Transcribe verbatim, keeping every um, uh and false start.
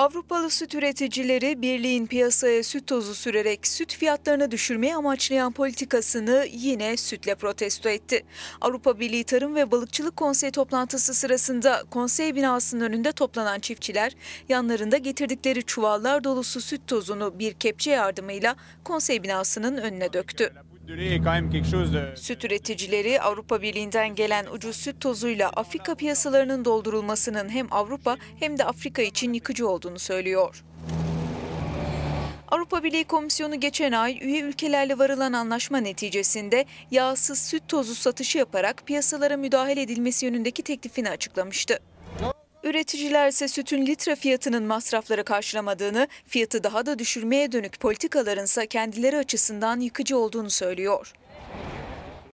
Avrupalı süt üreticileri Birliğin piyasaya süt tozu sürerek süt fiyatlarını düşürmeyi amaçlayan politikasını yine sütle protesto etti. Avrupa Birliği Tarım ve Balıkçılık Konseyi toplantısı sırasında konsey binasının önünde toplanan çiftçiler yanlarında getirdikleri çuvallar dolusu süt tozunu bir kepçe yardımıyla konsey binasının önüne döktü. Süt üreticileri Avrupa Birliği'nden gelen ucuz süt tozuyla Afrika piyasalarının doldurulmasının hem Avrupa hem de Afrika için yıkıcı olduğunu söylüyor. Avrupa Birliği Komisyonu geçen ay üye ülkelerle varılan anlaşma neticesinde yağsız süt tozu satışı yaparak piyasalara müdahale edilmesi yönündeki teklifini açıklamıştı. Üreticiler ise sütün litre fiyatının masrafları karşılamadığını, fiyatı daha da düşürmeye dönük politikalarınsa kendileri açısından yıkıcı olduğunu söylüyor.